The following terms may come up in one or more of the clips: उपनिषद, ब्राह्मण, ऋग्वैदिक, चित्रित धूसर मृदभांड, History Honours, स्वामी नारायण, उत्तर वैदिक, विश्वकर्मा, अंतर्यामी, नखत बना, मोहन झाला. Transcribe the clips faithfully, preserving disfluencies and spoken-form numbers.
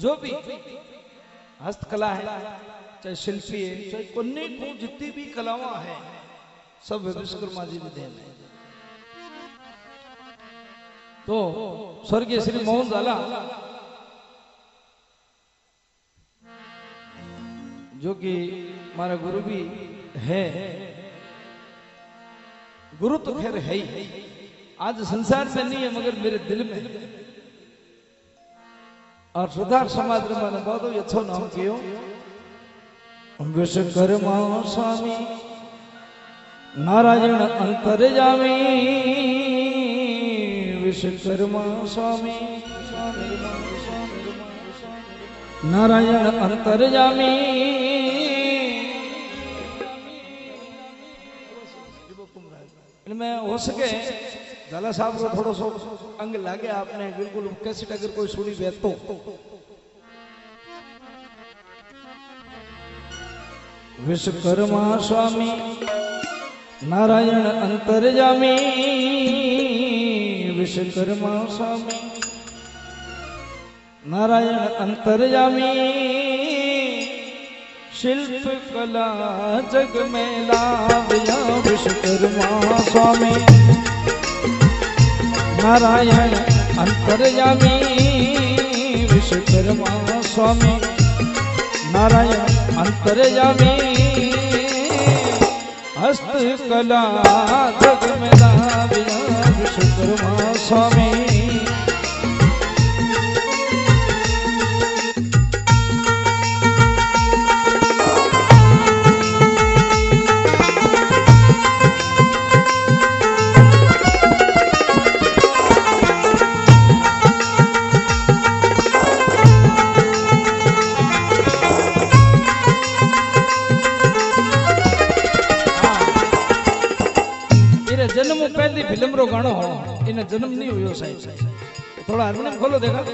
जो भी हस्तकला है, चाहे शिल्पी है, चाहे कुन्नी को जितनी भी कलावा है, सब विश्वकर्मा जी में देन है। तो स्वर्गीय श्री मोहन झाला जो कि हमारा गुरु भी है, गुरु तो खैर है ही, आज संसार में नहीं है मगर मेरे दिल में है। और सुधार समाज में मैंने बहुत ही अच्छा नाम किया। विश्वकर्मा स्वामी नारायण अंतर्यामी, विश्वकर्मा स्वामी नारायण अंतर्यामी। इनमें हो सके झाला साहब को थोड़ा सो अंग लागे आपने, बिल्कुल कैसे अगर कोई सुनी वे तो विश्वकर्मा स्वामी नारायण अंतर्यामी, विश्वकर्मा स्वामी नारायण अंतर्यामी। शिल्प कला जग में लाया विश्वकर्मा स्वामी नारायण अंतर्यामी, विश्वकर्मा स्वामी नारायण अंतर्यामी। हस्त कला जग में लाया विश्वकर्मा स्वामी। इन्हें जन्म नहीं हुआ साहिब, थोड़ा हारमोनियम खोलो देखा।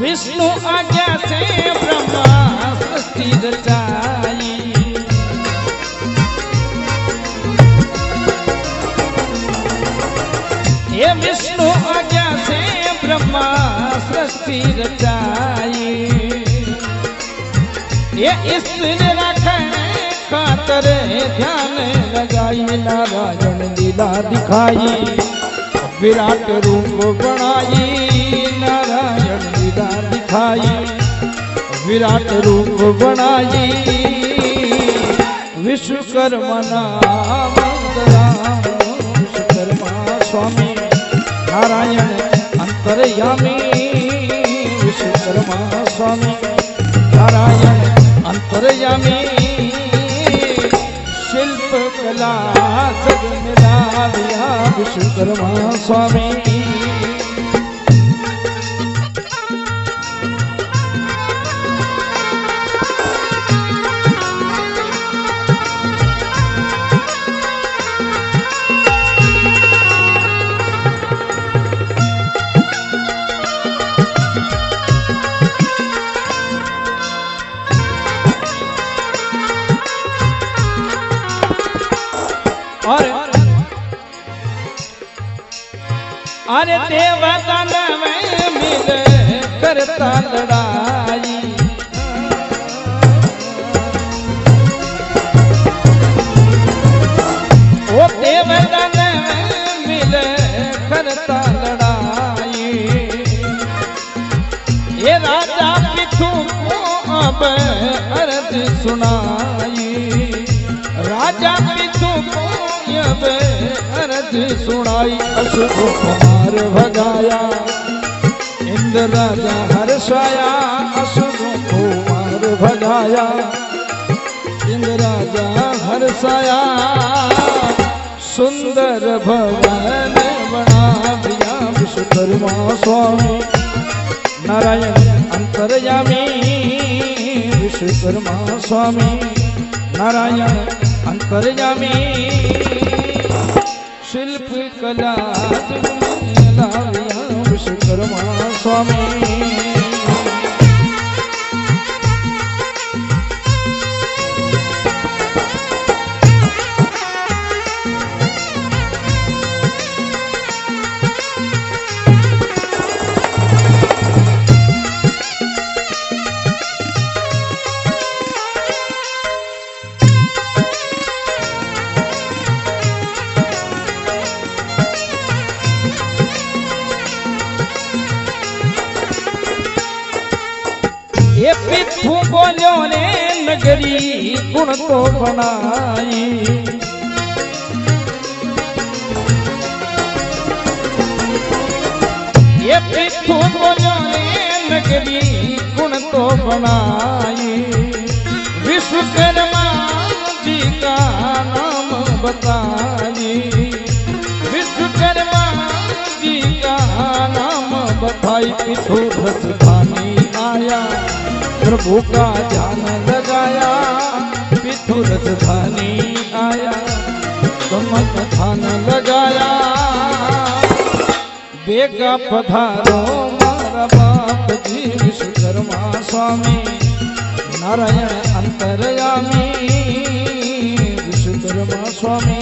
विष्णु आज्ञा से ब्रह्मा सृष्टि रचाई, ये विष्णु आज्ञा से ब्रह्मा सृष्टि रचाई। ये इसने रखने खातर ध्यान लगाई, नारायण लीला दिखाई, विराट रूप बनाई, नारायण लीला दिखाई, विराट रूप बनाई। विश्वकर्मा नाम विश्वकर्मा स्वामी नारायण अंतर्यामी, विश्वकर्मा स्वामी नारायण अंतर्यामी। शिल्प कला जग में लाया विश्वकर्मा स्वामी। अरे देवता में मिल करता लड़ाई, ओ देवता में मिल करता लड़ाई। ये राजा पिथु को अब अर्ज सुनाई, राजा पिथु को अब अर्ज सुनाई। अशुभ भगाया इंद्र राजा हर्षाया, असुरों को मार भगाया, इंद्र राजा हर्षाया। सुंदर भवन बना विश्वकर्मा स्वामी नारायण अंतर्यामी, विश्वकर्मा स्वामी नारायण अंतर्यामी। शिल्प कला विश्वकर्मा स्वामी, ये पिथु बोलो ने नगरी गुण तो बनाई, ये पिथु बोलो ने नगरी गुण तो बनाई। विश्वकर्मा जी का नाम बताई, विश्वकर्मा जी का नाम बताई। पिथु रसधानी आया प्रभु का ध्यान लगाया, पिथु रसधानी आया ब्रह्म का ध्यान लगाया। बेगा पधारो मारा बाप जी विश्वकर्मा स्वामी नारायण अंतर्यामी, विश्वकर्मा स्वामी।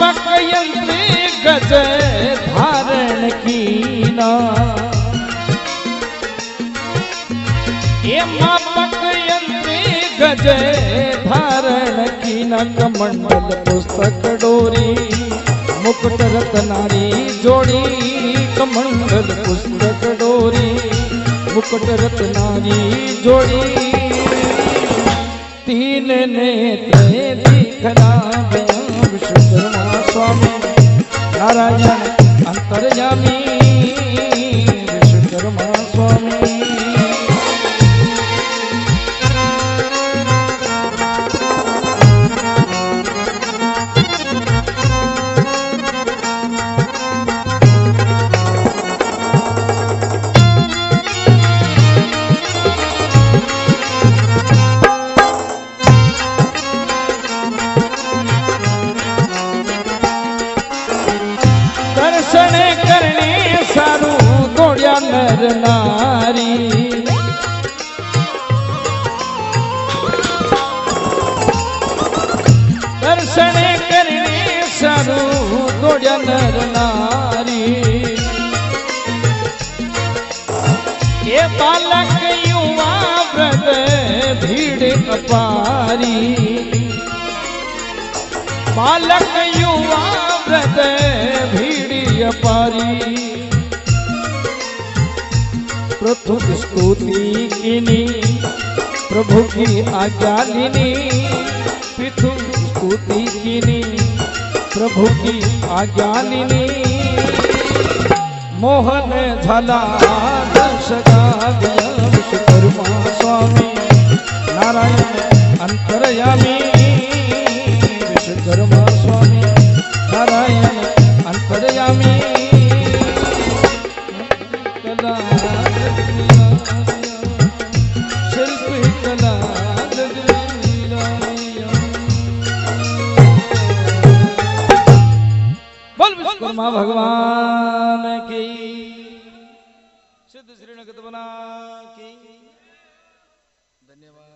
मापक यंत्र गज धारण कीना, ये मापक यंत्र गज धारण कीना। कमंडल पुस्तक डोरी मुकुट रत्नारी जोड़ी, कमंडल पुस्तक डोरी मुकुट रत्नारी जोड़ी। तीन नेत्र दिखला विश्वकर्मा स्वामी नारायण अंतर्यामी, विश्वकर्मा स्वामी। दर्शन करने सारू दौड़िया नर नारी, दर्शन करने सारू दौड़िया नर नारी। ये बालक युवा व्रत भीड़ अपारी, बालक युवा व्रत पारी। प्रथम स्तुति गिनी प्रभु की आज्ञा लिनी, प्रथम स्तुति गिनी प्रभु की आज्ञा लिनी। मोहन झाला दशका विश्वकर्मा स्वामी नारायण अंतर्यामी, विश्वकर्मा स्वामी नारायण अंतर्यामी। विश्वकर्मा भगवान की सिद्ध श्री नगत बना की धन्यवाद।